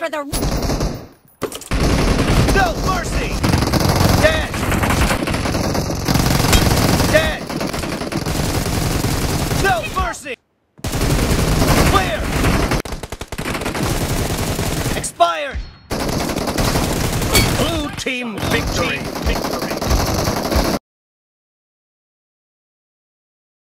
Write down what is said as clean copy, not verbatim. for the... No mercy! Dead! Dead! No mercy! Clear! Expired! Blue team victory!